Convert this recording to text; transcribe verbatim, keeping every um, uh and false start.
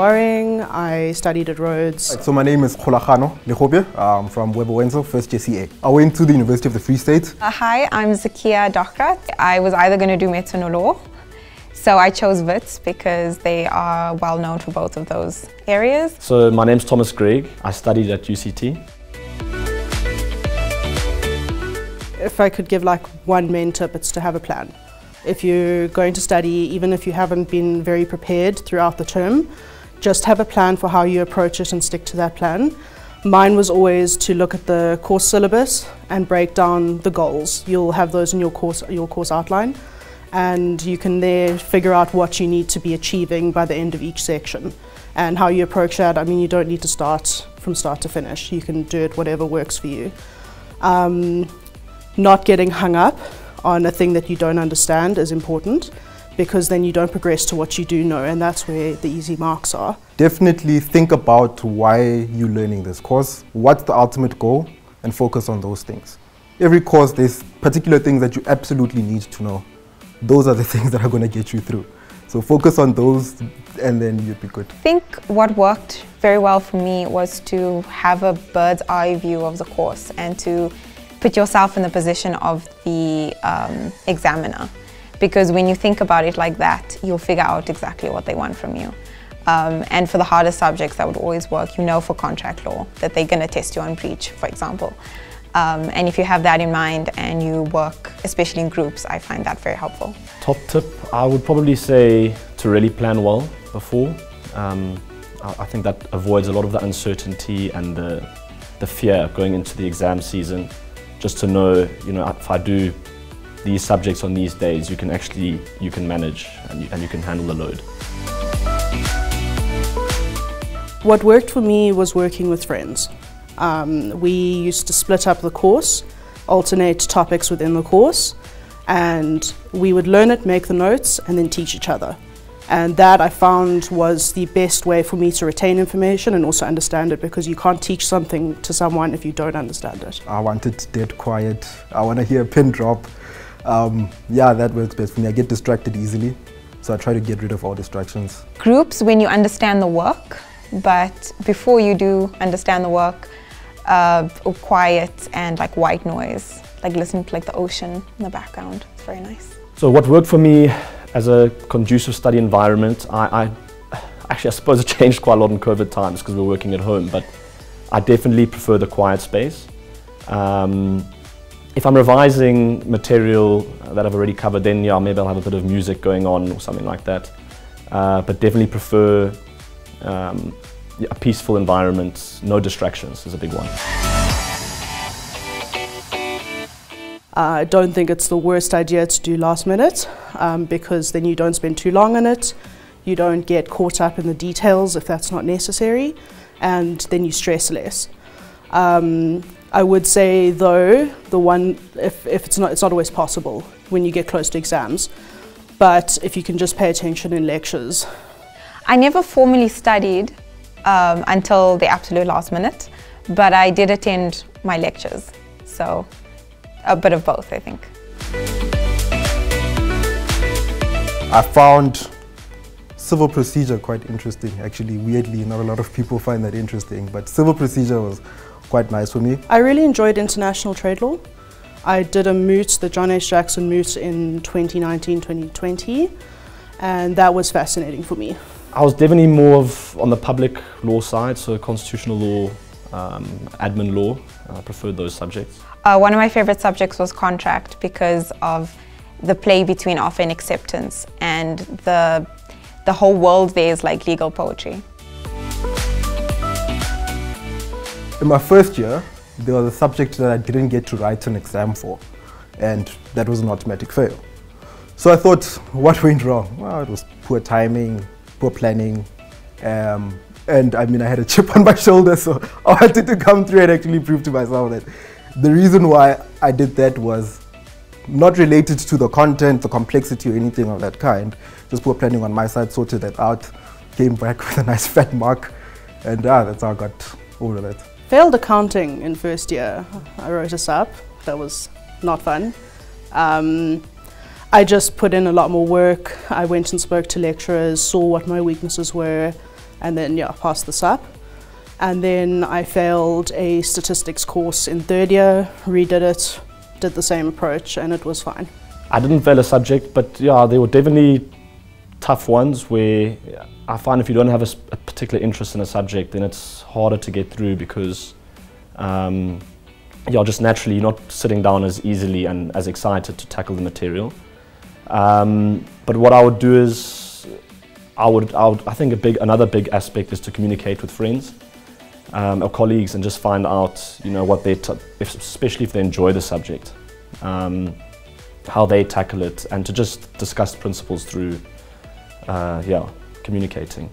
worrying. I studied at Rhodes. So my name is Khulakano Lehobia. I'm from Webber Wentzel, first year C A. I went to the University of the Free State. Uh, hi, I'm Zakia Dokrat. I was either going to do medicine or law. So I chose WITS because they are well known for both of those areas. So my name's Thomas Gregg. I studied at U C T. If I could give like one main tip, it's to have a plan. If you're going to study, even if you haven't been very prepared throughout the term, just have a plan for how you approach it and stick to that plan. Mine was always to look at the course syllabus and break down the goals. You'll have those in your course, your course outline, and you can there figure out what you need to be achieving by the end of each section. And how you approach that, I mean, you don't need to start from start to finish. You can do it whatever works for you. Um, not getting hung up on a thing that you don't understand is important, because then you don't progress to what you do know, and that's where the easy marks are. Definitely think about why you're learning this course, what's the ultimate goal, and focus on those things. Every course there's particular things that you absolutely need to know. Those are the things that are going to get you through. So focus on those and then you'll be good. I think what worked very well for me was to have a bird's eye view of the course and to put yourself in the position of the um, examiner, because when you think about it like that, you'll figure out exactly what they want from you. Um, and for the harder subjects that would always work, you know, for contract law, that they're going to test you on breach, for example. Um, and if you have that in mind and you work, especially in groups, I find that very helpful. Top tip, I would probably say to really plan well before. Um, I think that avoids a lot of the uncertainty and the, the fear going into the exam season. Just to know, you know, if I do these subjects on these days, you can actually, you can manage and you, and you can handle the load. What worked for me was working with friends. Um, we used to split up the course, alternate topics within the course, and we would learn it, make the notes, and then teach each other. And that I found was the best way for me to retain information and also understand it, because you can't teach something to someone if you don't understand it. I want it dead quiet. I want to hear a pin drop. Um, yeah, that works best for me. I get distracted easily, so I try to get rid of all distractions. Groups when you understand the work, but before you do understand the work, uh, quiet and like white noise, like listening to like the ocean in the background. It's very nice. So what worked for me as a conducive study environment, I, I actually I suppose it changed quite a lot in COVID times because we're working at home, but I definitely prefer the quiet space. Um, if I'm revising material that I've already covered, then yeah, maybe I'll have a bit of music going on or something like that. Uh, but definitely prefer um, a peaceful environment, no distractions is a big one. I uh, don't think it's the worst idea to do last minute, um, because then you don't spend too long in it, you don't get caught up in the details if that's not necessary, and then you stress less. Um, I would say though, the one, if, if it's not, it's not always possible when you get close to exams, but if you can just pay attention in lectures. I never formally studied um, until the absolute last minute, but I did attend my lectures, so a bit of both, I think. I found civil procedure quite interesting, actually. Weirdly, not a lot of people find that interesting, but civil procedure was quite nice for me. I really enjoyed international trade law. I did a moot, the John H Jackson moot in twenty nineteen twenty twenty, and that was fascinating for me. I was definitely more of on the public law side, so constitutional law, Um, admin law. I preferred those subjects. Uh, one of my favorite subjects was contract because of the play between offer and acceptance, and the, the whole world there is like legal poetry. In my first year, there was a subject that I didn't get to write an exam for, and that was an automatic fail. So I thought, what went wrong? Well, it was poor timing, poor planning, um, and I mean, I had a chip on my shoulder, so I wanted to come through and actually prove to myself that the reason why I did that was not related to the content, the complexity or anything of that kind. Just poor planning on my side, sorted that out, came back with a nice fat mark, and ah, that's how I got over that. Failed accounting in first year. I wrote a S A P. That was not fun. Um, I just put in a lot more work. I went and spoke to lecturers, saw what my weaknesses were, and then yeah, passed the S A P. And then I failed a statistics course in third year, redid it, did the same approach, and it was fine. I didn't fail a subject, but yeah, there were definitely tough ones where I find if you don't have a, a particular interest in a subject, then it's harder to get through because um, you're just naturally you're not sitting down as easily and as excited to tackle the material. Um, but what I would do is, I would, I, would, I think a big, another big aspect is to communicate with friends um, or colleagues and just find out, you know, what they, t if, especially if they enjoy the subject, um, how they tackle it, and to just discuss principles through, uh, yeah, communicating.